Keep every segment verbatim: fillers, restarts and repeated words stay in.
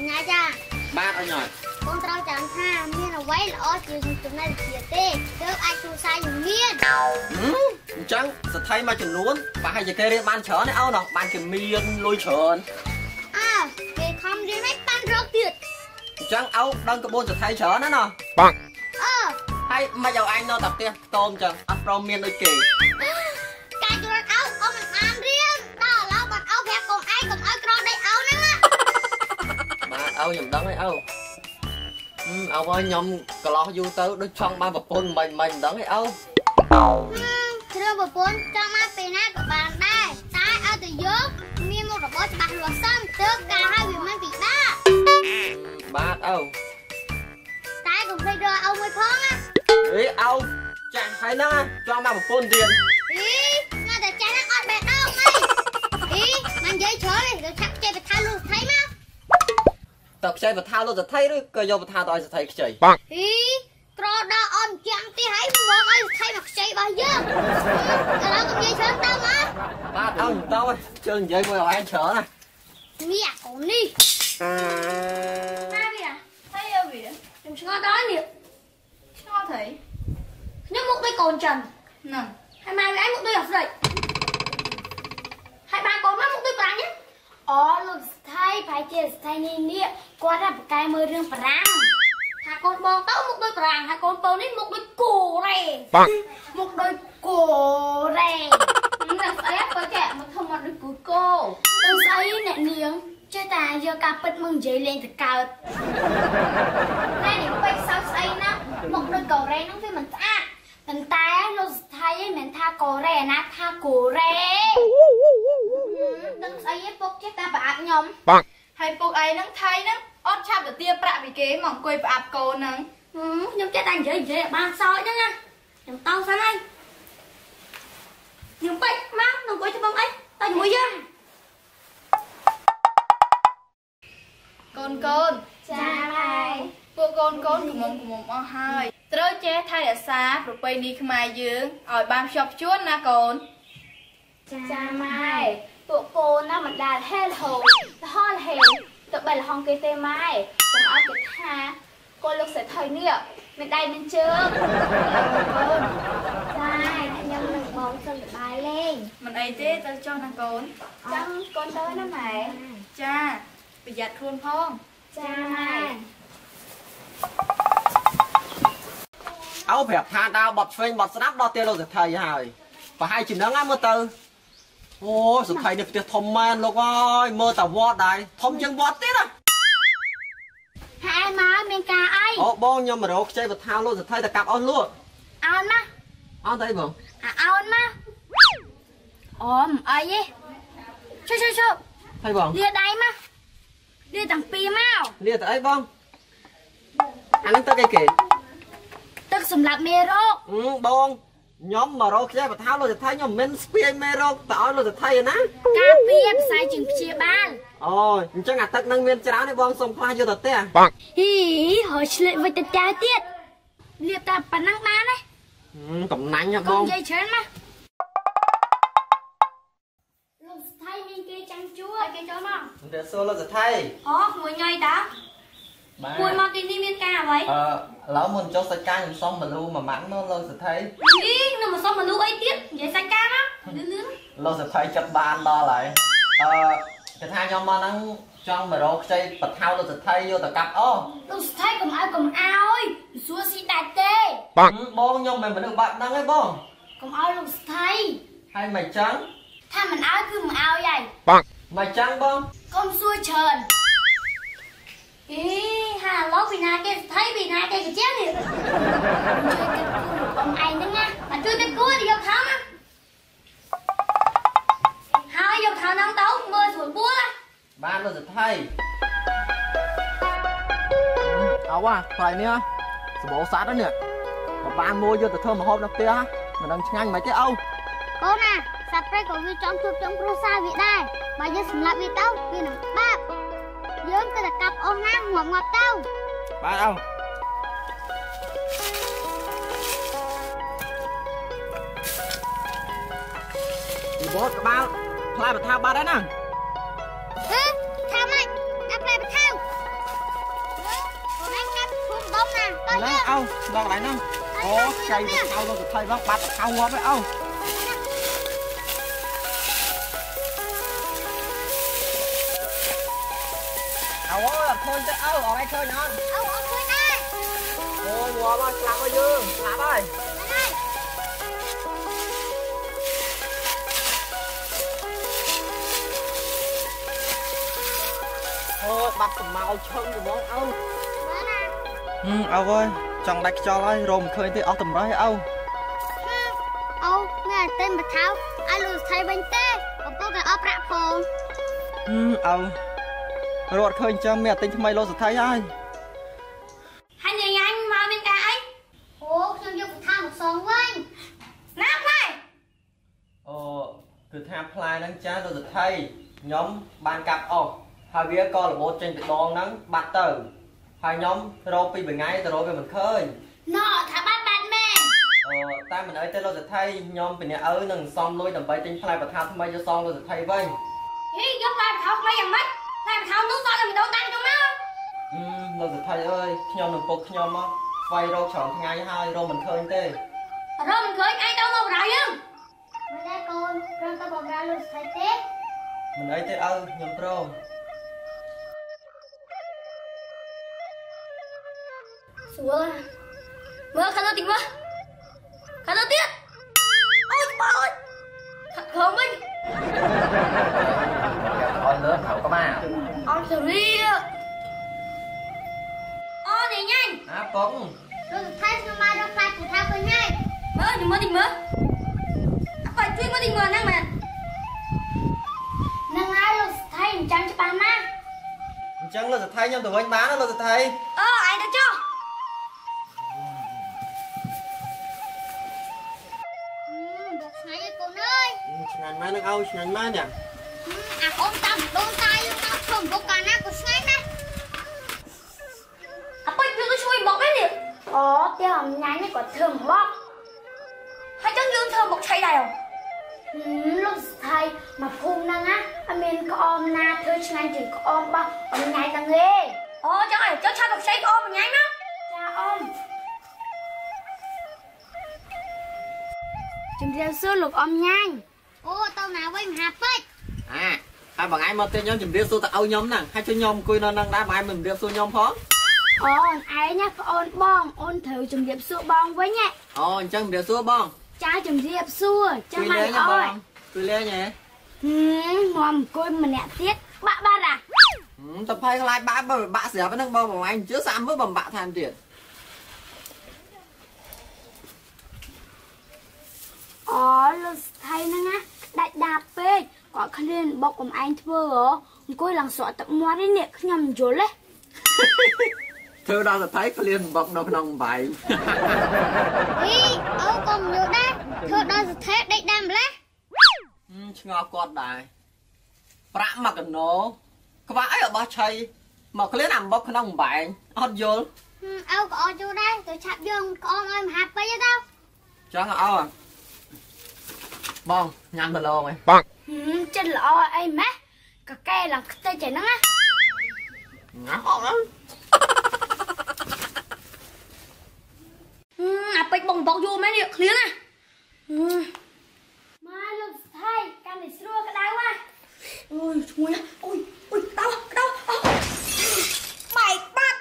nhà cha ba con nhồi con trâu chẳng tha miên là quấy lỡ chuyện chúng này chia tê chứ ai chui sai dùng miên chẳng sẽ thay mà chừng luôn bà hay giờ kê đi ban chở này ao nào ban chừng miên lôi chở à thì không đi mấy ban rớt tiệt chẳng ao đang có bốn sẽ thay chở nữa nè bằng ờ hay mà giàu anh nó tập tiên tôm chừng ấp rau miên đôi kỳ cái chuột ao ông mình ăn riêng đó là bọn ao phép cùng ai cùng ao cro đây ao nữa mà ao nhầm đắng đấy ao ao ơi nhom cờ lót du tứ đôi chong ba bập bôn mình mình đắng đấy ao Trưa bữa bốn trong mắt bên này của bạn đây, tái ở từ trước, miên một robot bạc lúa xanh, trước cả hai viên mang vị ba. Ba đâu? Tái cũng phải đưa ông mới phong á. Ý ông, chẳng thấy nó, cho ba một phun tiền. Ý, nó để chán nó ăn bẹt đâu ngay. Ý, mang giấy chớ đi, rồi chắc chơi vật thao luôn thấy má. Tập chơi vật thao luôn rồi thấy đấy, cơ vô vật thao tôi sẽ thấy cái gì. Ý. Rồi đó ông chẳng tí hãy mong ơi thay mặt xây bà dương. Cả đó cũng dây sớm tâm á. Ba tao nhìn tao ơi, chương dây mùi anh sớ này. Mẹ cũng đi. Ba bìa, thấy yêu bìa. Chúng ta đói nè. Chúng ta thấy. Nhưng một đôi còn trần. Nè. Hai mai với anh một đôi học dậy. Hai ba con mắt một đôi bà nhé. Ồ lục thay, phải kìa thay nên nịa. Qua ra một cái mơ rương bà răng. Hai con bông tóc một đôi ràng, hai con bông nít một đôi cổ rè. Một đôi cổ rè. Nó ấy có kẻ mà không một đôi cổ cô. Tôi ấy nè niếng, chơi ta giờ cà bật mừng giấy lên thật cao. Này để quay sau ấy nó, một đôi cổ rè nó phải mình ta. Mình ta nó thấy mình tha cổ rè nát tha cổ rè. Đừng ấy bốc chết ta bạc nhóm. Hai bốc ấy nó thấy nó. Ốt chạp được tia bạc bị kế mỏng quầy bạc cô nắng. Ừ, nhưng chết anh dưới dưới ba sói nữa nha. Nhưng tao sao anh. Nhưng bệnh mát, đừng quay cho bông ấy. Tao nhủ ra. Con con. Chà bài. Cô con con của mộng của mộng ở hai. Trớ chế thay ở xa, rồi quay đi khám ai dưỡng. Ở bàm chọc chút nha con. Chà bài. Cô con nó mặt đàn hê hồ. Thôi là hề. Tụi bà là hông kê tê mai, còn áo kê tha. Cô lúc sẽ thời niệm, mình đai bên trước. Dài, anh em mình bóng xong được bài lên. Mình ấy thế, tao cho nàng con. Chẳng con tới đó mày. Cha, bị giặt khuôn phong. Cha mày. Áo phẹp tha tao bọt phênh bọt snap đo tiên luôn rồi thầy hài. Và hai chừng đó ngắm mơ tư. Ôi, sự thầy được tiệt thông man luôn ơi, mơ tàu vọt đây, thông chân vọt tiết à. Hai má mình ca ai. Ồ, bông nhưng mà đâu chơi vật thao luôn, sự thầy ta cặp ơn luôn. Ơn má. Ơn thầy bông. À, ơn má. Ôm, ơi gì. Chô, chô, chô. Thầy bông. Lìa đây má. Lìa tặng pì mau. Lìa tặng ấy bông. Anh đứng tới cây kì. Tức xùm lạc mê rốt. Ừ, bông. Nhóm mà rô kia và tháo luôn thì thấy nhóm mình spia mê rô tạo luôn thì thấy ná. Cá pia sai chừng chia ban. Ôi, chắc ngạc thật năng viên trái áo này bông xong khoa vô thật tê à. Bằng. Hì, hồi lệ với tình trái tiết. Liệp ta bắn năng bán ấy. Ừ, cổng nánh nha bông. Cổng dây chén mà. Luôn thì thấy mình kia chăng chúa, kia chó mong. Để xô luôn thì thấy. Ồ, ngồi nhây ta. Mùi mọc tìm đi miên ca vậy? Ờ, lão mình cho sạch ca nhưng xong mà lưu mà mắn nó lâu sẽ thấy. Ý, nhưng mà xong mà lưu ấy tiết, vậy sạch ca đó. Lâu sẽ thấy chất ban đó lại. Ờ, cái thai nhóm mà nắng trong mà rô chơi bật thao lâu sẽ thấy vô tờ cặp ô. Lâu sẽ thấy cùng ai cùng ao ơi, xua xí đại tê. Bông nhưng mà mình được bạn đăng ấy bông. Cùng ai lâu sẽ thấy. Hay mày trắng. Tha mình áo cứ mà ao vậy. Mày trắng bông. Con xua trần. Ý, hà lóc vì nà kia, thấy vì nà kia kìa chết đi. Ông anh đó nha, bà chưa tới cuối thì dọc tháo nha. Hai dọc tháo nóng tấu, mơ xuống búa á. Ba nó giật thay. Áo à, thầy nha, sẽ bổ sát đó nè. Mà ba mua vô từ thơm mà hôm đọc kia á. Mà đang nhanh mấy cái âu. Cô nè, sạch ra cổ vi trông thuộc trong cổ xa vị đài. Bà dân xâm lạc vị tấu, vì nóng bạp. Dưỡng cơ là cặp ô ngang ngọt ngọt đâu. Ba đâu. Đi bốt cái bao. Play bật thao ba đấy nè. Ừ, thao mạnh. Đã play bật thao. ông lo lại nó có cây được thâu được thay bác bắt thâu quá với ông thâu quá khơi tới ông ở đây khơi nó ông ở khơi đây ôi mùa mà làm ơi dương làm ơi thôi bắt tầm màu chân của món ông ừ ông ơi chẳng đạch cho lấy rồi mình khơi tới ở tầm đó ông ông nghe tên bật tháo ai luôn thấy bánh tê ông có cái ốp rạ phồng ừ ông rồi khơi cho mẹ tính mày luôn sẽ thấy ai hai người nhà anh mà bên cái ấy ô nhưng dùng thang một sóng quanh nắp này ờ từ thang play đang chán rồi sẽ thấy nhóm bàn cặp ông hai vía con là bố trên đòn nắng bạt tử hai nhóm rồi pi bảy ngày rồi về mình khơi nọ thả bát bát mẹ ờ ta mình ấy tên lo sẽ thay nhóm mình nhà ở nừng xong lôi đầm bay trên play và thao thay cho xong rồi sẽ thay vây ý nhóm play thao play chẳng mất play thao nước xong là mình đâu tăng cho má ừ lo sẽ thay ơi nhóm đừng phục nhóm á vay rồi chọn ngày hai rồi mình khơi thế rồi mình khơi ai đâu mà rải không mình đây con rồi ta bỏ ra luôn thay tết mình ấy tên ơi nhóm pro mưa mưa khá tình mưa khá là tiếc ôi bà ơi thật không anh con lớn thảo có ba con xử lý ô này nhanh á con rồi thay cho mai đâu phải của thao con nhanh mưa thì mưa tình mưa phải chuyên mưa tình mưa năng mà năng ai rồi thay mình trắng cho bà má trắng là thay nhau từ anh bán nó là thay ờ ai đã cho ngàn má nó ao, ngàn má nè. À ôm tầm, đôi tay nó thường vô cả nát của ngay này. À bây giờ tôi chui bọc đấy nè. Ồ, cái hầm nhánh này có thường bọc. Hay chẳng dương thường bọc chay này không? Ừ, lúc thầy mà phun năng á, anh mình có ôm na thôi ngay chỉ có ôm bọc, ôm nhánh năng nghe. Ồ, chẳng phải cháu cha bọc chay có ôm nhánh đó. Cha ôm. Chúng ta xưa lục ôm nhanh. Ô tao nào với hạt phết à ai bằng ai mà tên nhóm chìm điêu xô ta âu nhóm nè hay cho nhóm cùi non đang đá bằng ai mình điêu xô nhóm phó ôn ai nhá ôn bong ôn thử chìm điêu xô bong với nhé ôn chân điêu xô bong cha chìm điêu xô cha mày ôi cùi lê nhé ừ mồm cùi mà nẹ tiết bạ ba à ừ tập hay lại bạ bạ bạ sửa với năng bông bằng anh chứa xám với bằng bạ than tiền ồ luôn thay năng á đại đạp phê có khăn lên bọc của anh thưa hả cô làng xóa tập mua đấy nè cứ nhầm dối đấy thưa đâu là thấy khăn lên bọc nông nông vậy ý ông còn nhiều đấy thưa đâu là thấy đại đạp đấy ngọc con đại bạ mặc nó các bạn ấy ở ba chay mà khăn lên làm bọc nông vậy ăn dối ông có dối đấy tôi chạm dương con em hạt với tao chẳng hả ông bông nhăn từ lâu rồi bông ừ, chân lọ em má cà ke làm tay chảy nắng á ngã họng lắm à bịch bông bọc vô mấy điệu khía này mai lần thay cam để xua cái đáy qua ôi chui á ôi ôi đau đau mày bắt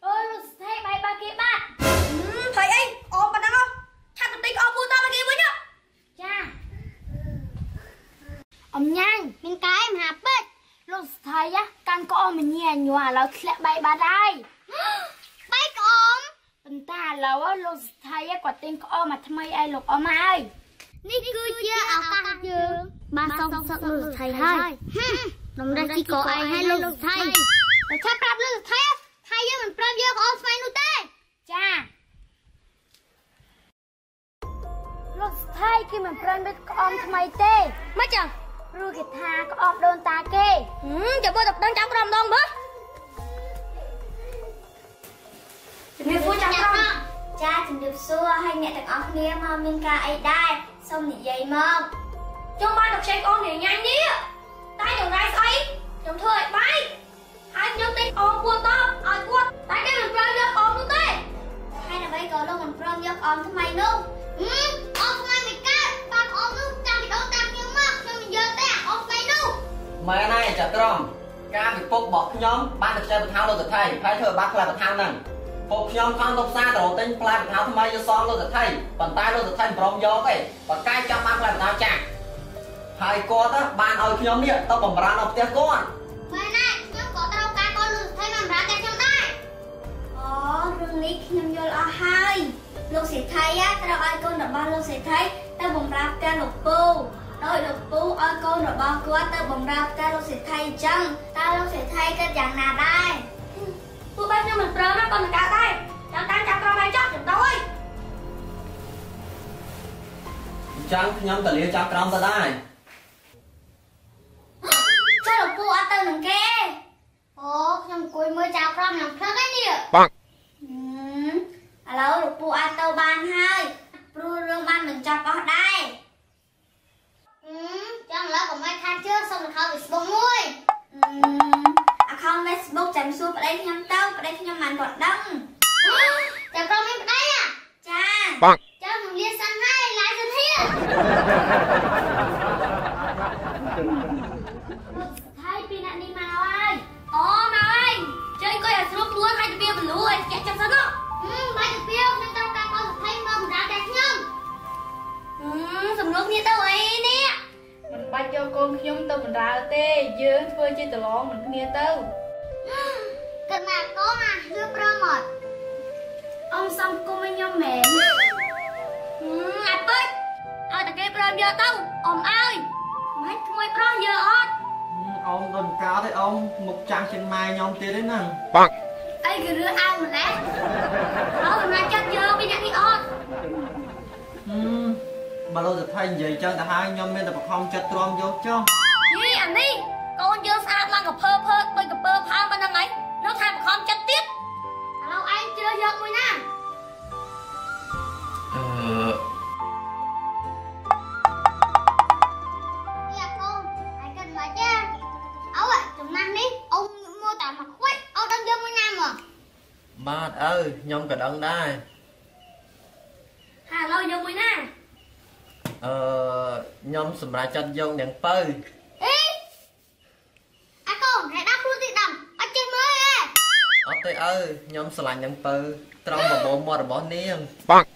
ôi lần thay mày ba kia ba thấy anh ôm mà đau thằng con tinh ôm vui tao ba kia với nhá cha ông nhanh mình cái em hạp bích lúc thấy á căn có ôm mình nhẹ nhòa là lại bay ba đây bay có ôm tầm ta lâu á lúc thấy á quả tên có ôm mà thầm mây ai lục ôm ai ní cứ chưa áo căng chưa ba xong sợ lúc thấy hai đồng ra chỉ có ai hay lúc thấy phải chắc rạp lúc thấy hay giờ mình prem giờ có ôm xoay nụ tê cha lúc thấy khi mình prem biết có ôm thầm mây tê mất chưa rồi cái tha có ôm đơn ta kê ừ chả bơ tập đơn cháu trong đông bớ chừng điệp xua cha chừng điệp xua hay nhẹ thằng ôm nia mà mình ca ấy đai xong thì dậy mông trong ba đọc xe con thì nhanh đi tay chồng gái xoay chồng thôi bay hai nhóm tên ôm cua to ôm cua tay cái mình chơi được ôm luôn tê hay trong ca bị phốt bỏ nhóm ban được chơi bật thao đâu được thầy phải thừa bác là bật thao nè phốt nhóm con đông xa đầu tinh là bật thao tham ai cho son đâu được thầy bàn tay đâu được thầy bồng gió vậy và cai cho bác là bật thao chặt thầy cô đó ban ở nhóm đi tao bồng ra nó tiếc con mai nay nhóm có tao ca con được thầy bồng ra cái trong đây ó rừng ní nhóm vô là hai lúc sẽ thấy á tao ai con được ba lúc sẽ thấy tao bồng ra ca lục bù đôi lục bù ơi con rồi bao cua tao bồng ra tao đâu sẽ thay chân tao đâu sẽ thay cái dạng nào đây cô bác nhưng mình pro nó còn cả đây chẳng tan chẳng pro mai chắc chúng tôi chẳng nhóm tờ lia chắc trong ta đây chắc lục bù ăn tao đừng kê ô nhóm cuối mới chắc trong nhóm khác ấy đi băng alo lục bù ăn tao ban hai pro lương ban mình chắc ở đây trong lớp của mai than trước xong rồi không Facebook mui account Facebook chấm xuống vào đây nhâm tao vào đây nhâm màn còn đông chấm vào đây à cha cho thằng Liên sang hay lái dân thiên hai pin anh đi màu ai ó màu anh chơi coi là súp luôn hai đứa bia mình nuôi kẹt chấm sắn đó hai đứa bia nên tao tao con được thay mâm đá đẹp nhâm sầm nước như tao ấy nè mình bắt cho con nhóm tao mình ra tê dưa phơi chơi từ lon mình nghe tao cần mà có mà dưa pro một ông xong cô mới nhóm mẹ anh bích ơi tao kêu pro dưa tao ông ơi mấy mày pro dưa ớt ông gần cao thế ông một trang trên mai nhóm tê đấy nè băng ai cứ rửa ao mình lẽ đó mình ra chân dưa bây giờ đi ớt mà lâu được thay vậy cho ta hai nhóm nên là không chặt tròn vô cho đi anh đi con chưa sao lăng gặp phơ phơ tôi gặp phơ phơ bên này nó thay mà không chặt tiếp lâu anh chưa giật mùi nè dạ con anh cần mà chứ ấu ạ chồng năng đi ông mua tạm mặt quách ông đang giơ mùi nam à mà ơi nhóm cả đấng đây hà lâu giơ mùi nè Ờ... nhóm xùm ra chân dông nhắn phơi Ý Á con, hãy đáp luôn thị đầm Á chê mới ế Á tê ơi, nhóm xùm ra nhắn phơi Trong và bố mò ra bó niềm Băng